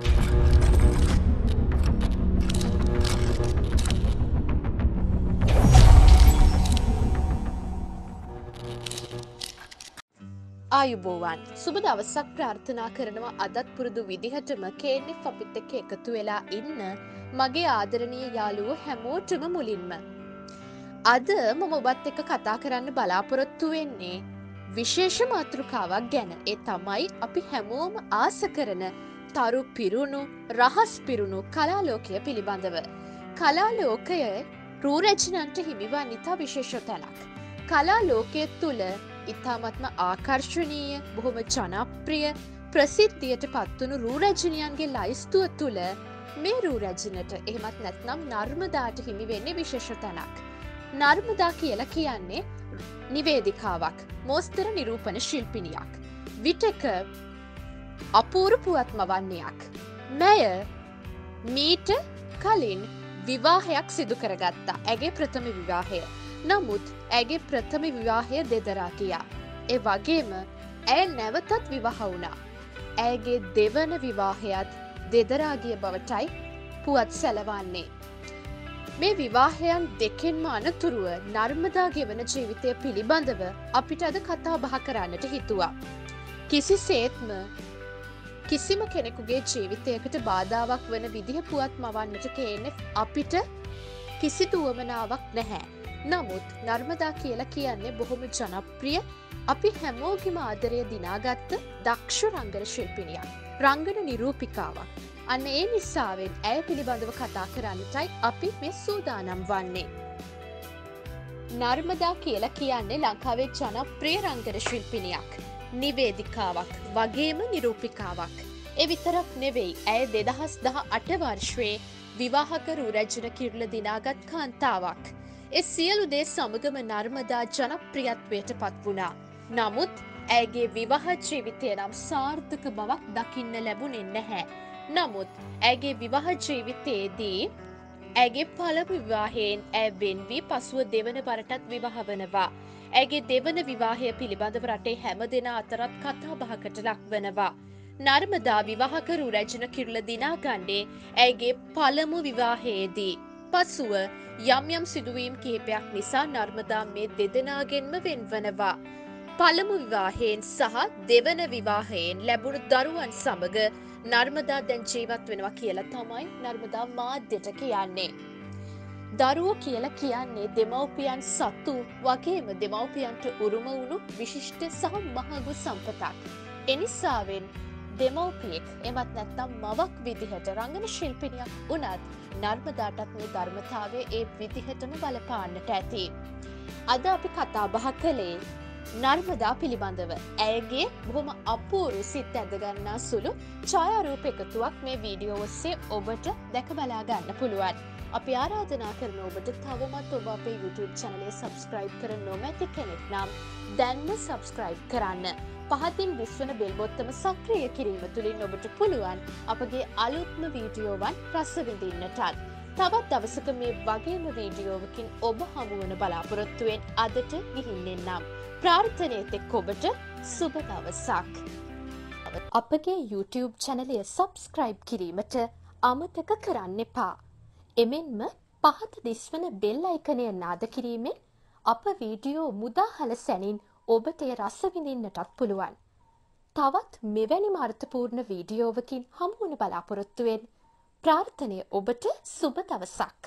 ආයුබෝවන් සුබ දවසක් ප්‍රාර්ථනා කරනවා අදත් පුරුදු විදිහටම KNF අපිත් එක්ක එකතු වෙලා ඉන්න මගේ ආදරණීය යාළුවෝ හැමෝටම මුලින්ම අද මම ඔබත් එක්ක කතා කරන්න බලාපොරොත්තු වෙන්නේ විශේෂ මාතෘකාවක් ගැන ඒ තමයි අපි හැමෝම ආස කරන තරු පිරුණු රහස් පිරුණු කලා ලෝකය පිළිබඳව කලා ලෝකයේ රූරචනන්ට හිමි වන ඉතා විශේෂ තැනක් කලා ලෝකයේ තුල ඉතාමත්ම ආකර්ශනීය බොහොම ජනප්‍රිය ප්‍රසිද්ධියට පත්වුණු රූරැජිනියන්ගේ ලයිස්තුව තුළ මේ රූරැජිනට එහෙමත් නැත්නම් නර්මදාට හිමි වෙන්නේ විශේෂ තැනක්. නර්මදා කියලා කියන්නේ නිවේදිකාවක්, මෝස්තර නිරූපණ ශිල්පිනියක්. විටක අපූර්ව පුවත්මවන්නයක්. මෙය මීට කලින් විවාහයක් සිදු කරගත්තා. ඇගේ ප්‍රථම විවාහය. නමුත් ඇගේ ප්‍රථම විවාහය දෙදරා කියා. ඒ වගේම ඇය නැවතත් විවාහ වුණා. ඇගේ දෙවන විවාහයත් දෙදරා ගිය බවටයි පුවත් සැලවන්නේ. මේ විවාහයන් දෙකෙන්ම අනතුරුව නර්මදා ගෙවන ජීවිතය පිළිබඳව අපිට අද කතා බහ කරන්නට හිතුවා. කිසිසේත්ම කිසිම කෙනෙකුගේ ජීවිතයකට බාධාවක් වන විදිහ පුවත් මවන්නට කියන්නේ අපිට කිසිදු වමනාවක් නැහැ. නමුත් නර්මදා කියලා කියන්නේ බොහොම ජනප්‍රිය අපි හැමෝගෙම ආදරය දිනාගත්ත දක්ෂ රංගන ශිල්පිනියක් රංගන නිරූපිකාවක් අන්න ඒ නිසාවෙන් ඇය පිළිබඳව කතා කරන්නටයි අපි මේ සූදානම් වන්නේ නර්මදා කියලා කියන්නේ ලංකාවේ ජනප්‍රිය රංගන ශිල්පිනියක් නිවේදිකාවක් වගේම නිරූපිකාවක් ඒ විතරක් නෙවෙයි ඇය 2018 වර්ෂයේ විවාහක රූරැජින කිරුළ දිනාගත් කාන්තාවක් ඒ සියලු දේ සමගම නර්මදා ජනප්‍රියත්වයට පත් වුණා. නමුත් ඇගේ විවාහ ජීවිතය නම් සාර්ථක බවක් දකින්න ලැබුණේ නැහැ. නමුත් ඇගේ විවාහ ජීවිතයේදී ඇගේ පළමු විවාහයෙන් ඇය වෙන් වී පසුව දෙවන වරටත් විවාහ වෙනවා. ඇගේ දෙවන විවාහය පිළිබඳව රටේ හැමදෙනා අතරත් කතා බහකට ලක් වෙනවා. නර්මදා විවාහක රූරැජින කිරුළ දිනාගන්නේ ඇගේ පළමු විවාහයේදී. පසුව යම් යම් සිදුවීම් කිහිපයක් නිසා නර්මදා මේ දෙදෙනාගෙන්ම වෙන්වනවා. පළමු විවාහයෙන් සහ දෙවන විවාහයෙන් ලැබුණු දරුවන් සමග නර්මදා දැන් ජීවත් වෙනවා කියලා තමයි නර්මදා මාධ්‍යට කියන්නේ. දරුවෝ කියලා කියන්නේ දෙමව්පියන් සතු වගේම දෙමව්පියන්ට උරුම වුණු විශිෂ්ට සහ මහඟු සම්පතක්. එනිසාවෙන් දෙමව්පියෙක් එමත් නැත්නම් මවක් විදිහට රංගන ශිල්පිනියක් වුණත් නර්මදාටත් මේ ධර්මතාවය ඒ විදිහටම බලපාන්නට ඇති. අද අපි කතා බහ කළේ නර්මදා පිළිබඳව. ඇයගේ බොහොම අපූර්ව සිත් ඇද ගන්නා සුළු ඡායාරූප එකතුවක් මේ වීඩියෝ ඔස්සේ ඔබට දැක බලා ගන්න පුළුවන්. අපි ආරාධනා කරන ඔබට තවමත් ඔබ අපේ YouTube channel subscribe කර නොමැති කෙනෙක් නම් දැන්ම subscribe කරන්න. පහතින් විශ්වන බෙල්බොත්තම සක්‍රිය කිරීම තුළින් ඔබට පුළුවන් අපගේ අලුත්ම වීඩියෝවන් රසවිඳින්නටත්. තවත් දවසක මේ වගේම වීඩියෝවකින් ඔබ හමුවන බලාපොරොත්තුවෙන් අදට ගිහින්නෙන්නම්. ප්‍රාර්ථනයත් එක්ක ඔබට සුබ දවසක්. අපගේ YouTube channel subscribe කිරීමට අමතක කරන්න එපා. එමෙන්ම පහත දිස්වන බෙල් අයිකනය නාද කිරීමෙන් අප වීඩියෝ මුදාහල සැනින් ඔබට රසවිඳින්නටත් පුළුවන්. තවත් මෙවැනි අර්ථපූර්ණ වීඩියෝවකින් හමුවන බලාපොරොත්තුවෙන් ප්‍රාර්ථනය ඔබට සුබ දවසක්.